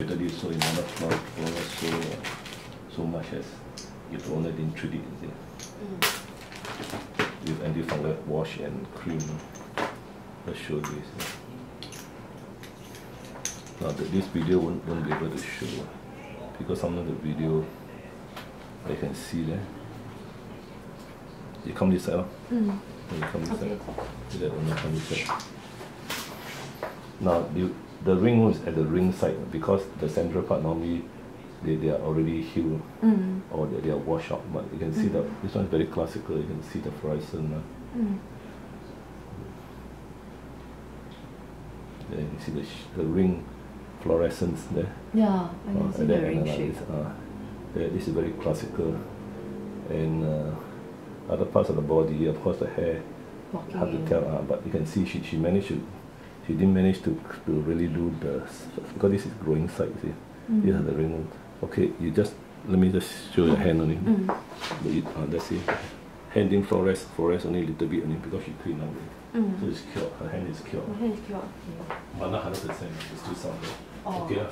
That is so in one of my was so much as it's only in 3D there. With anti-fungal wash and cream, let's show this. Now this video won't be able to show because some of the video I can see there. You come this side. You come this side. That only come this side. Now the ring is at the ring side because the central part normally they are already healed or they are washed out. But you can see that this one is very classical. You can see the fluorescent. Then you can see the ring fluorescence there. Yeah, I can see the ring shape. This is very classical. And other parts of the body, of course, the hair, hard to tell. But you can see she managed to. She didn't manage to really do the because this is growing side. See, these are the ring. Okay, you just let me just show your hand only. That's it. Hand didn't fluoresce only a little bit only because she cleaned up. So it's cured. Her hand is cured. But not 100%. It's too soft. Okay.